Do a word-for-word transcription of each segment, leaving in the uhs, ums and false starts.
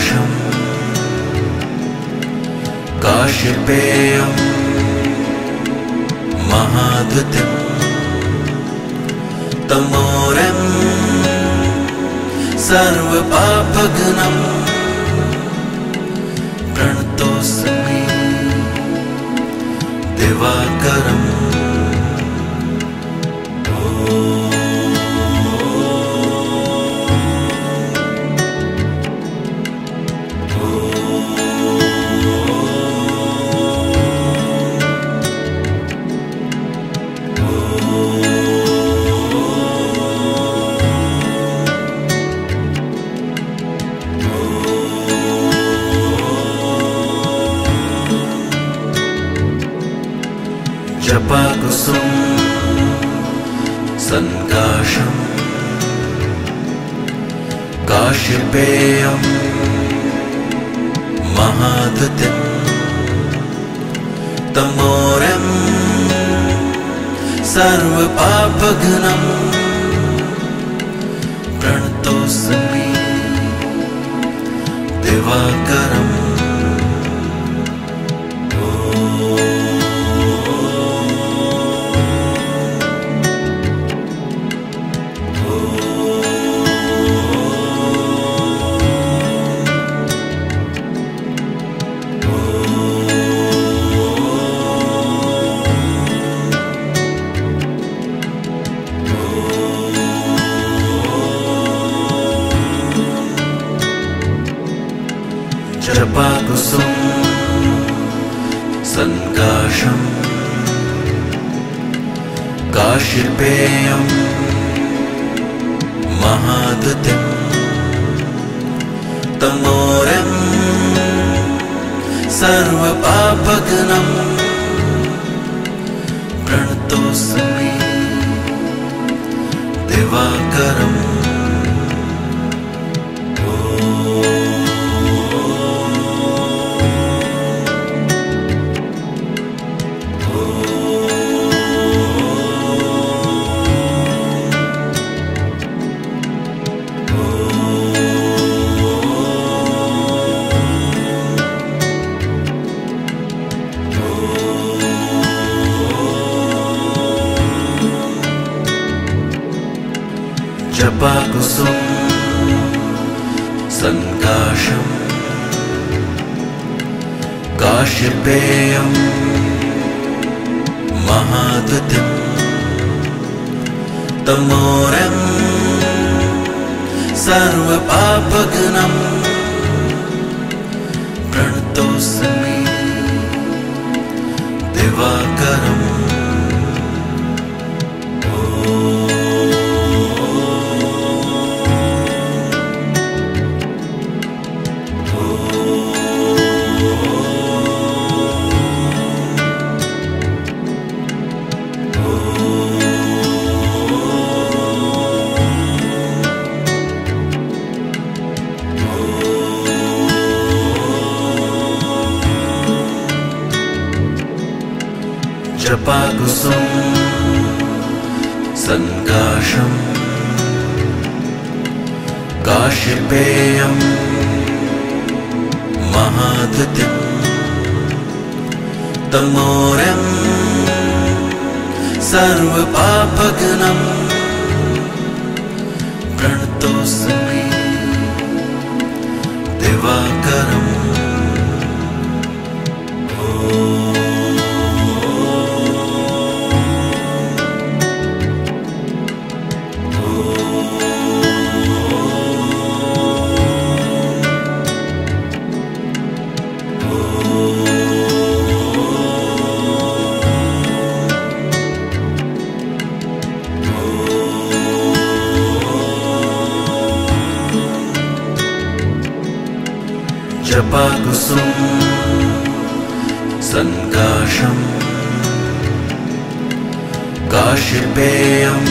प्रकाशं काश्यपेयं महाद्युतिं तमोरं सर्वपापघ्नं प्रणतोऽस्मि दिवाकरम् Japa Kusuma Sankasam Kashyapeyam Mahadhutim Tamoram Sarva Papaghanam Pranatosmi Divakaram Japa Kusuma Sankasam Kashyapeyam Mahadhutim Tamoram Sarva Papaghanam Pranatosmi Divakaram Japa Kusuma Sankasam Kashyapeyam Mahadhutim Tamoram Sarva Papaghanam Pranatosmi Divakaram Japa Kusuma Sankasam Kashyapeyam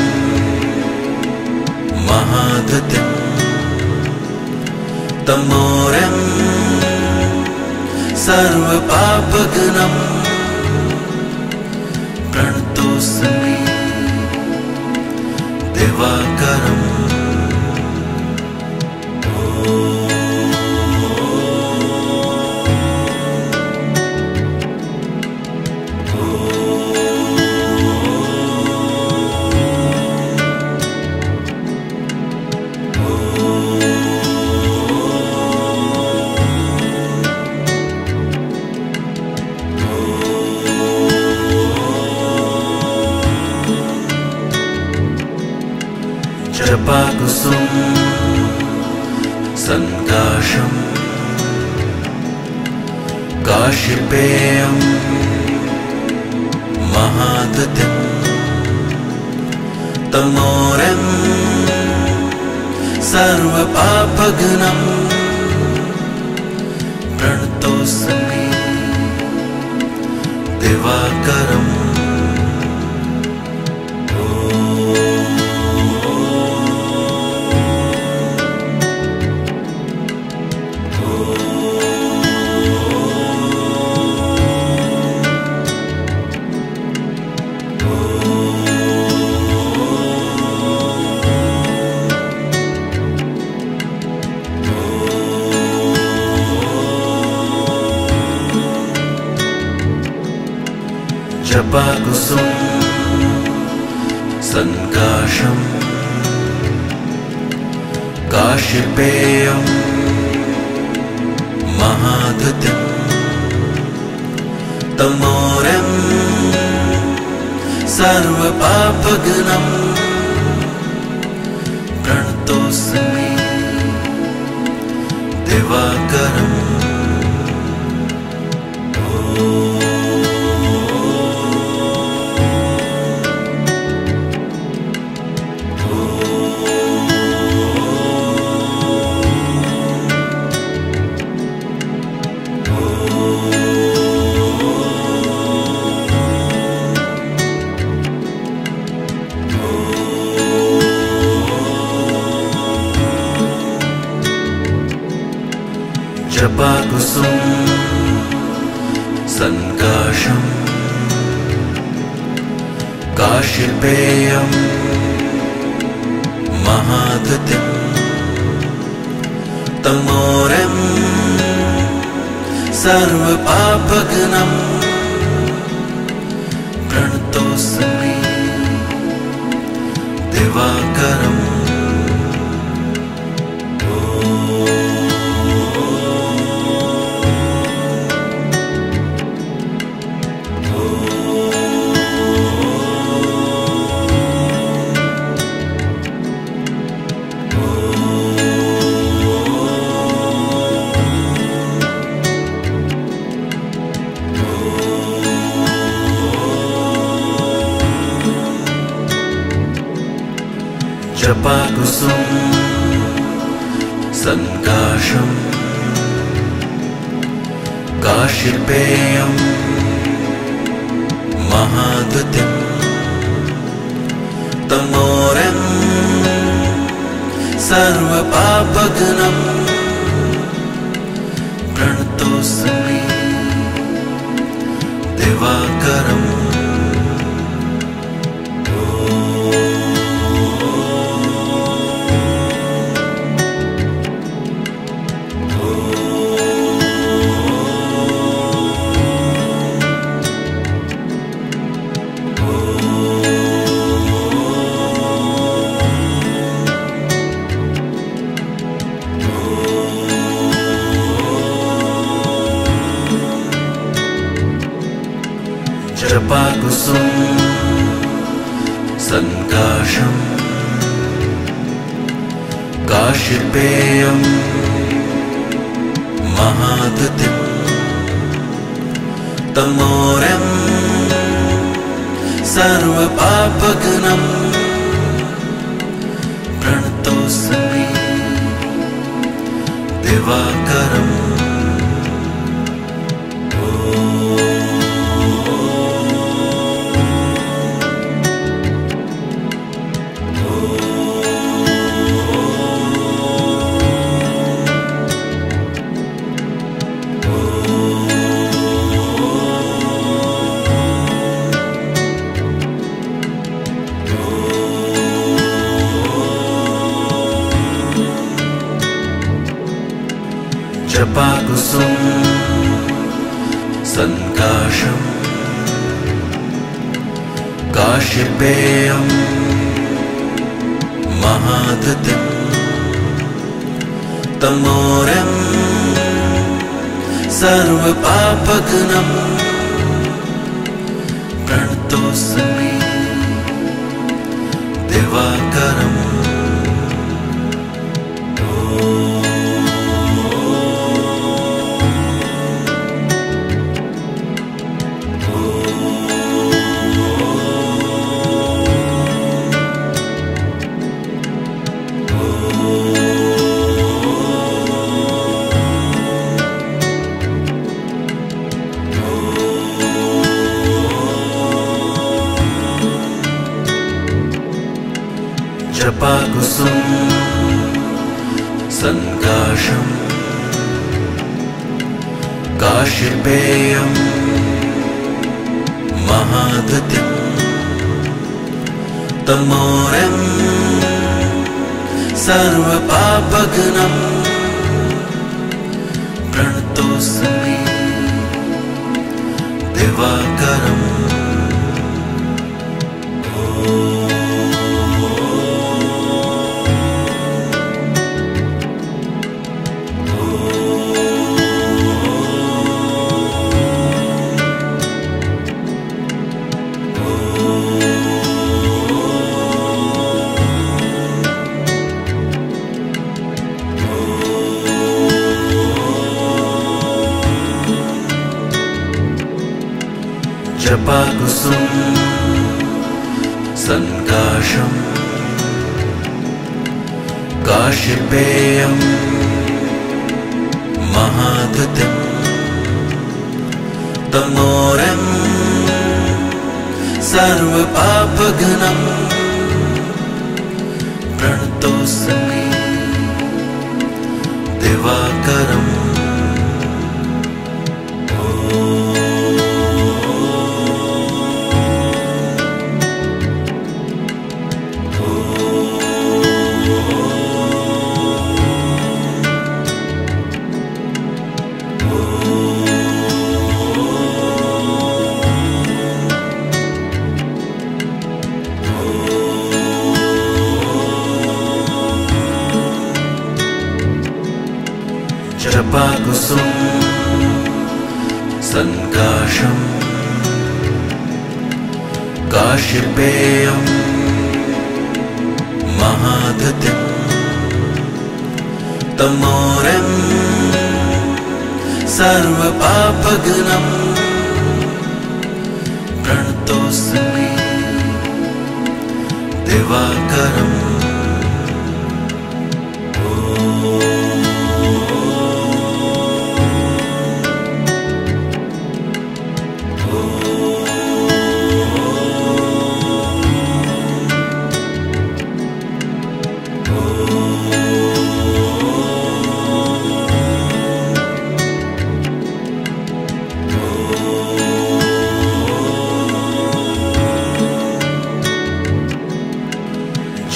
Mahadhutim Tamoram Sarva Papaghanam Pranatosmi Divakaram Japa Kusuma Sankasam Kashyapeyam Mahadhutim Tamoram Sarva Papaghanam Pranatosmi Divakaram. Sankasham Kashipeyam Mahadatyam Tamoram Sarva Papaganam Pranatosami Divakaram Japa Kusuma Sankasam Kashipeyam Mahadatyam Tamoram Sarva Papaganam Pranatosami Divakaram Japa Kusuma Sankasam Kashipeyam Mahadatyam Tamoram Sarva Papaganam Pranatosami Divakaram Japa Kusuma Sankasam Kashipeyam Mahadatyam Tamoram Sarva Papaganam Pranatosami Divakaram Japa Kusuma Sankasam Kashipeyam Mahadatyam Tamoram Sarva Papaganam Pranatosami Divakaram Japa Kusuma Sankasam Kashipeyam Mahadatyam Tamoram Sarva Papaganam Pranatosami Divakaram. Japa Kusuma Sankasam Kashyapeyam Mahadatyam Tamoram Sarva Papaganam Pranatosami Divakaram Japa Kusuma Sankasam Kashyapeyam Mahadatyam Tamoram Sarva Papaganam Pranatosami Divakaram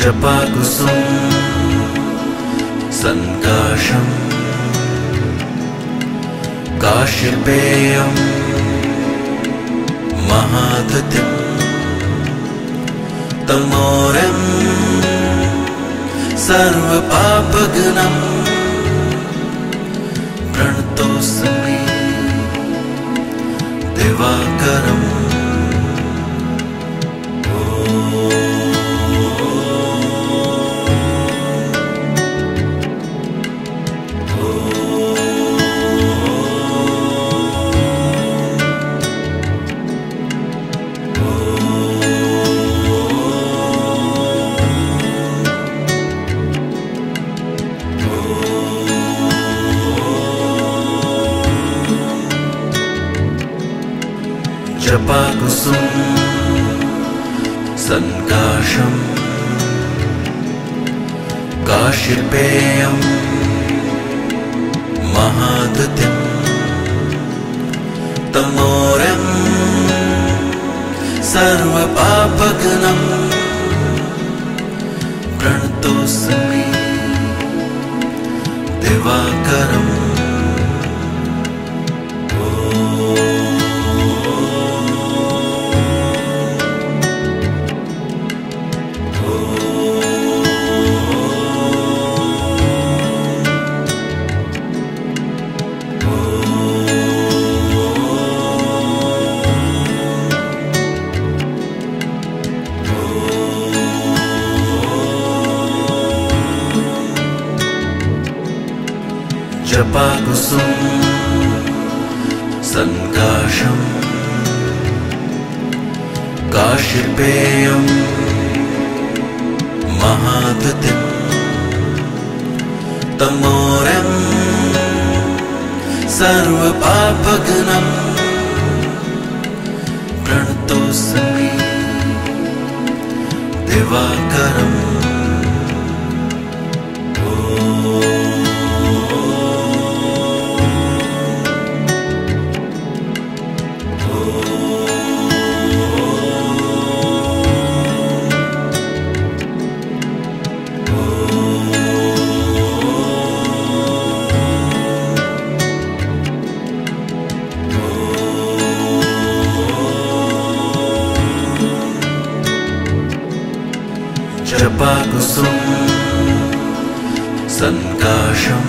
Japa Kusuma Sankasam Kashyapeyam Mahadatyam Tamoram Sarva Papaganam Pranatosami Divakaram Japa Kusuma Sankasam Kashyapeyam Mahadatyam Tamoram Sarva Papaganam Pranatosami Divakaram Japa Kusuma Sankasam Kashyapeyam Mahadatyam Tamoram Sarva Papaganam Pranatosami Divakaram Japa Kusuma Sankasam Kashyapeyam Mahadatyam Tamoram Sarva Papaganam Pranatosami Divakaram. Japa Kusuma Sankasam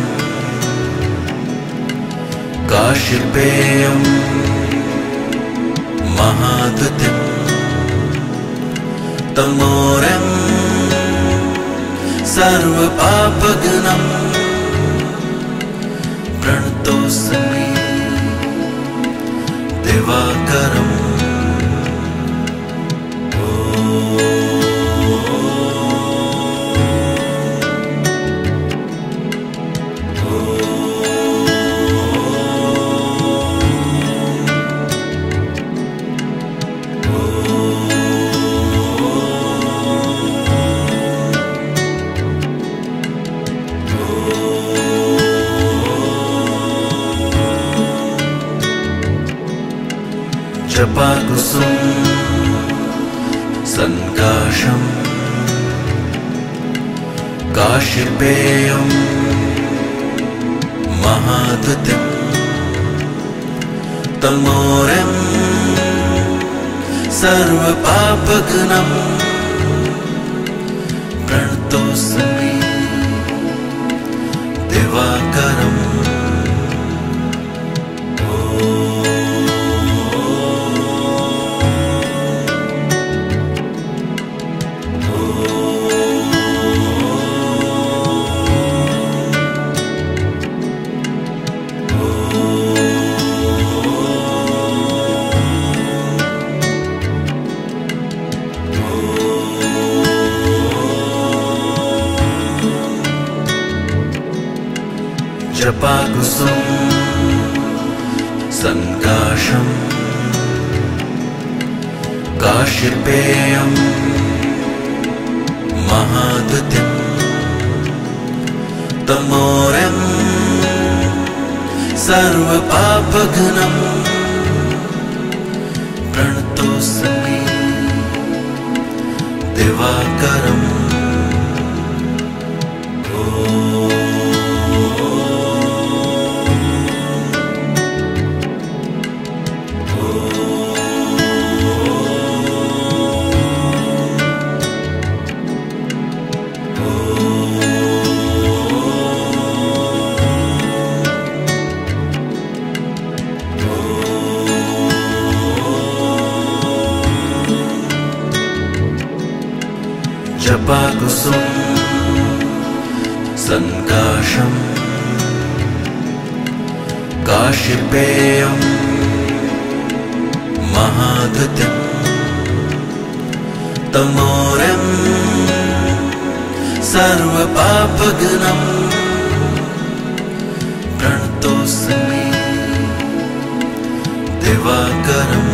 Kashipeyam Mahadatim Tamoram Sarva Papaganam Pranatosami Devakaram. Japa Kusuma Sankasam Kashipeyam Mahadatim Tamoram Sarva Papaganam Pranatosami Devakaram. Japa Kusuma Sankasam Kashipeyam Mahadatim Tamoram Sarva Papaganam Pranatosami Devakaram.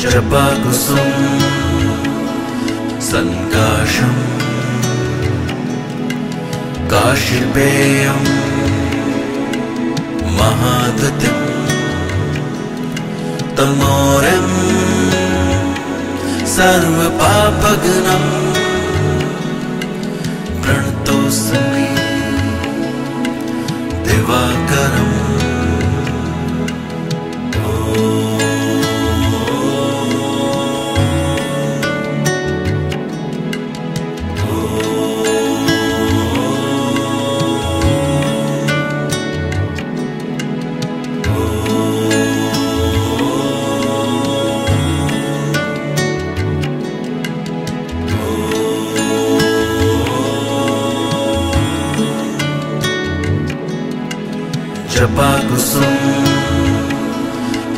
Japa Kusuma Sankasam Kashipeyam Mahadatim Tamoram Sarva Papaganam Pranatosami Devakaram. Japa Kusuma Sankasam Kashipeyam Mahadatim Tamoram Sarva Papaganam Pranatosami Devakaram. Japa Kusuma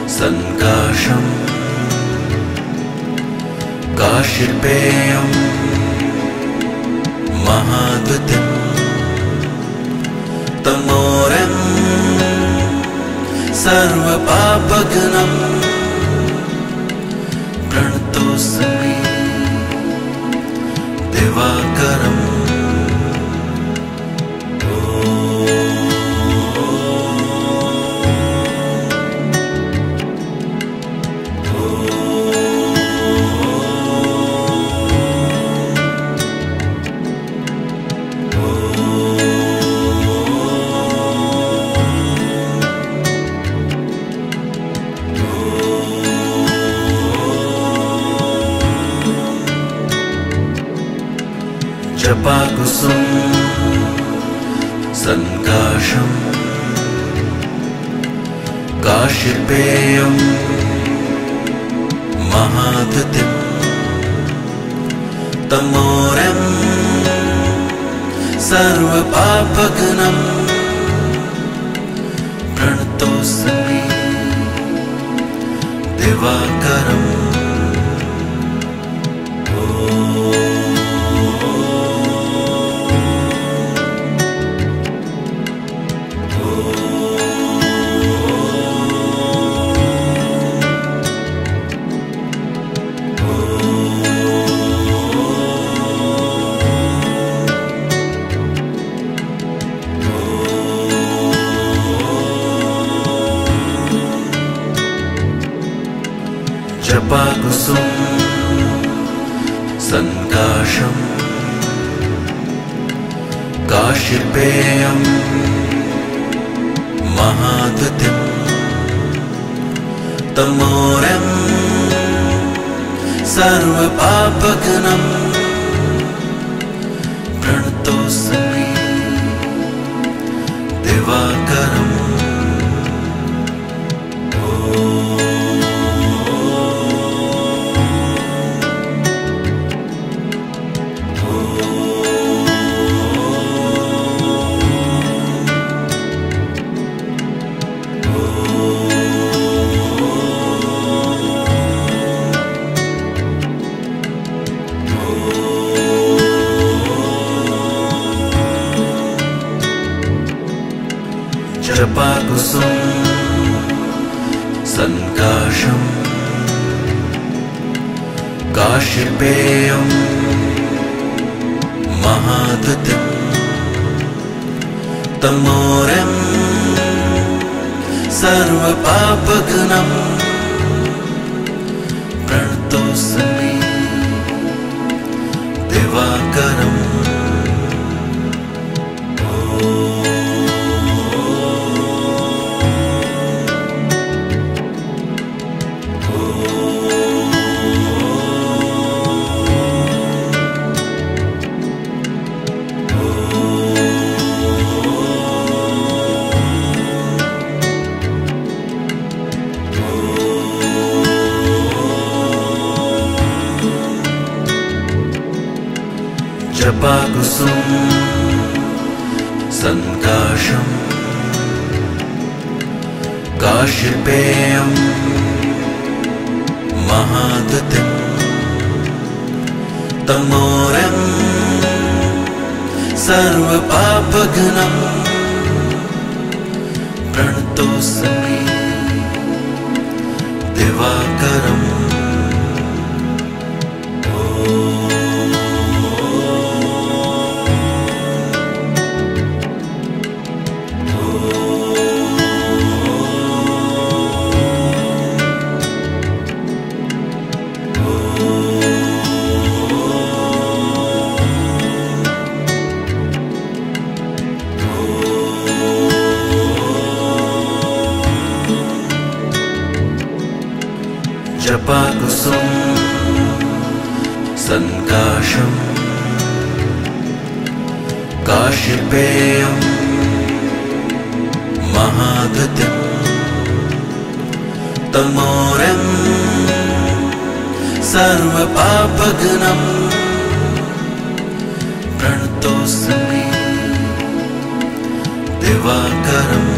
Sankasam Kashipeyam Mahadatim Tamoram Sarva Papaganam Pranatosami Devakaram. Japa Kusuma Sankasam Kashipeyam Mahadatim Tamoram Sarva Papakanam Pranatosami Divakaram. Japa Kusuma Sankasam Kashipeyam Mahadatim Tamoram Sarva Papakanam Pranatosami Divakaram. Japa Kusuma Sankasam Kashipeyam Mahadatim Tamoram Sarva Papakanam Pranatosami Divakaram. Japa Kusuma Sankasam Kashipeyam Mahadatim Tamoram Sarva Papakanam Pranatosami Divakaram.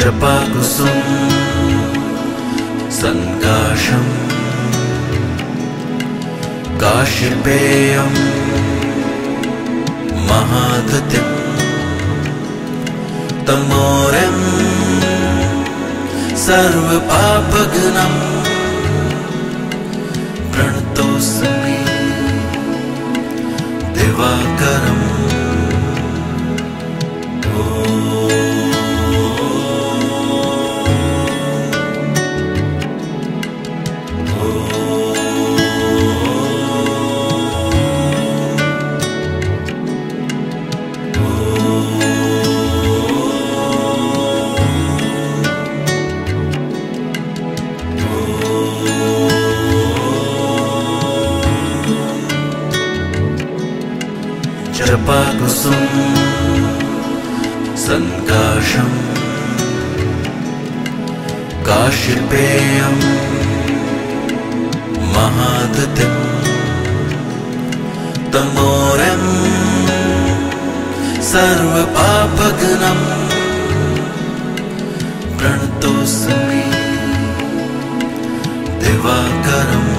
Japa Kusuma Sankasam Kashipeyam Mahadatim Tamoram Sarva Papakanam Pranatosami Divakaram. Japa Kusuma Sankasam Kashipeyam Mahadatim Tamoram Sarva Papakanam Pranatosami Divakaram. Japa Kusuma Sankasam Kashipeyam Mahadatim Tamorem Sarva Papaganam Pranatosami Devakaram.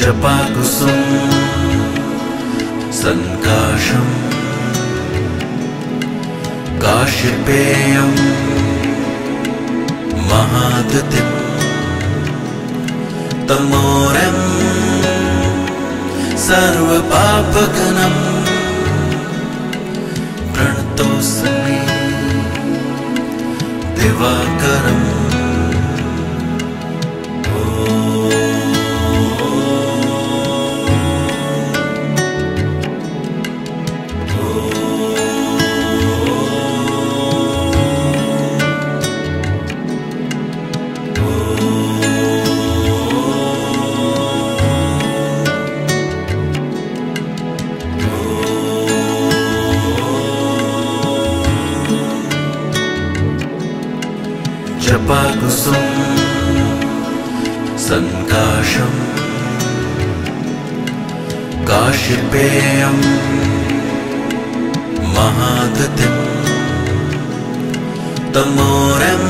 Japa Kusuma Sankasam Kashipeyam Mahadatim Tamorem Sarva Papaganam Pranatosami Devakaram. Japa Kusuma Sankasam Kashipeyam Mahadatim Tamorem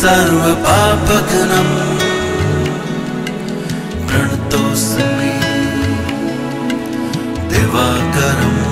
Sarva Papaganam Pranatosami Devakaram.